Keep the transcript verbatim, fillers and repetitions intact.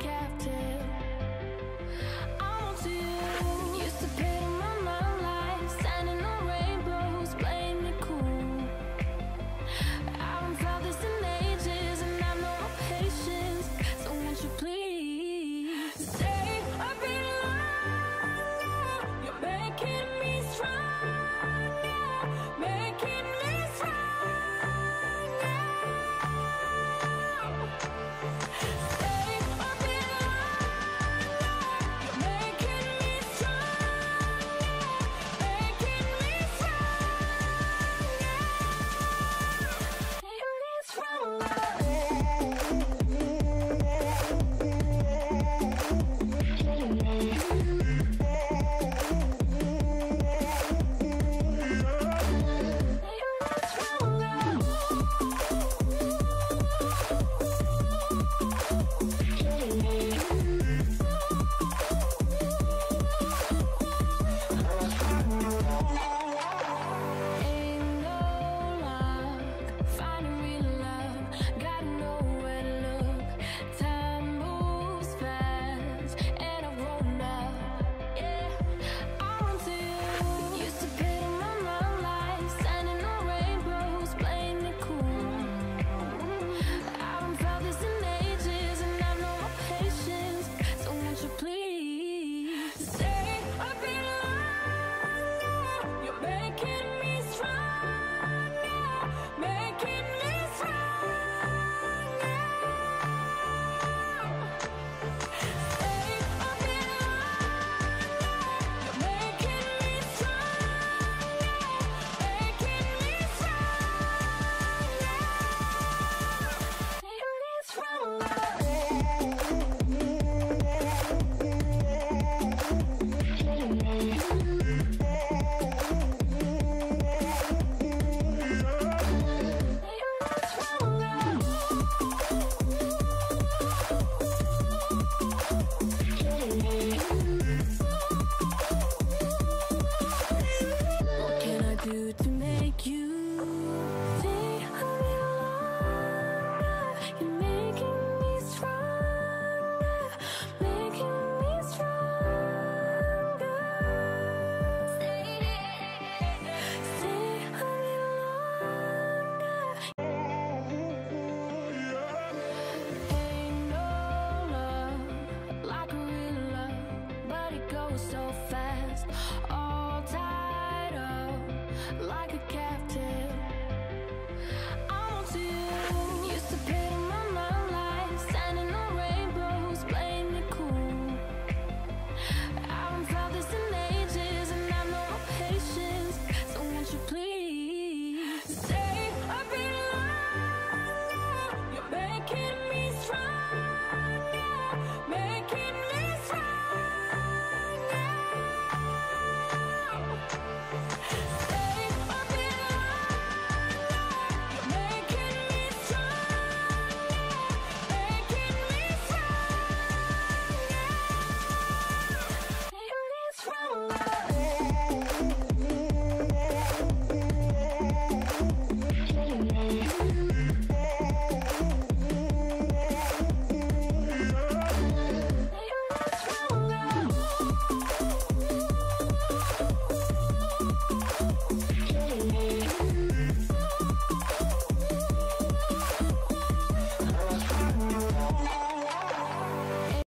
Captain, I'm on to you. Used to pay